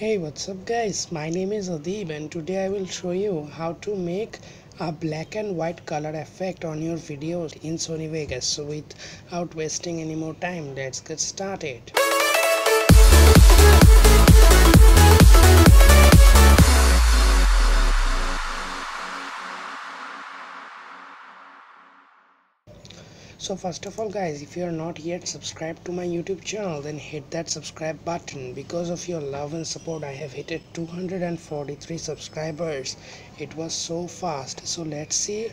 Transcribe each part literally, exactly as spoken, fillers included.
Hey, what's up guys, my name is Adib and today I will show you how to make a black and white color effect on your videos in Sony Vegas. So without wasting any more time, let's get started. So first of all guys, if you are not yet subscribed to my YouTube channel, then hit that subscribe button. Because of your love and support, I have hit two hundred forty-three subscribers. It was so fast. So let's see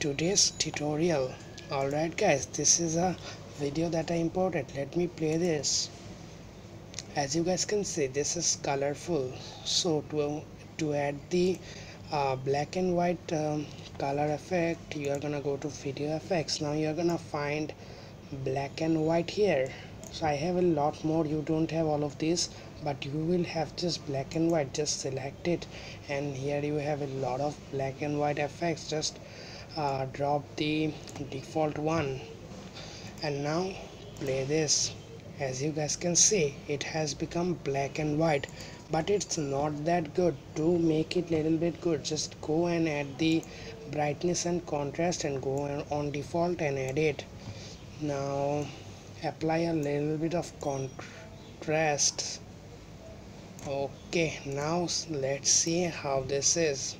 today's tutorial. Alright guys, this is a video that I imported. Let me play this. As you guys can see, this is colorful. So to, to add the Uh, black and white um, color effect, you are gonna go to video effects. Now you are gonna find black and white here. So I have a lot more, you don't have all of these, but you will have just black and white. Just select it and here you have a lot of black and white effects. Just uh, drop the default one and now play this. As you guys can see, it has become black and white, but it's not that good. To make it little bit good, just go and add the brightness and contrast and go on default and add it. Now apply a little bit of contrast. Okay, now let's see how this is.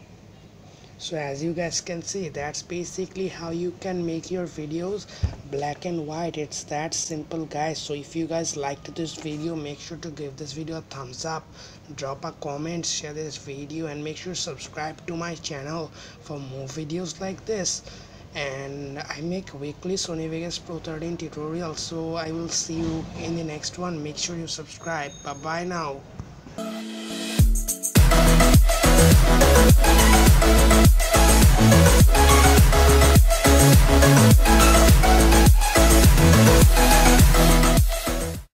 So as you guys can see, that's basically how you can make your videos black and white. It's that simple guys. So if you guys liked this video, make sure to give this video a thumbs up, drop a comment, share this video, and make sure to subscribe to my channel for more videos like this. And I make weekly Sony Vegas Pro thirteen tutorials, so I will see you in the next one. Make sure you subscribe. Bye bye now.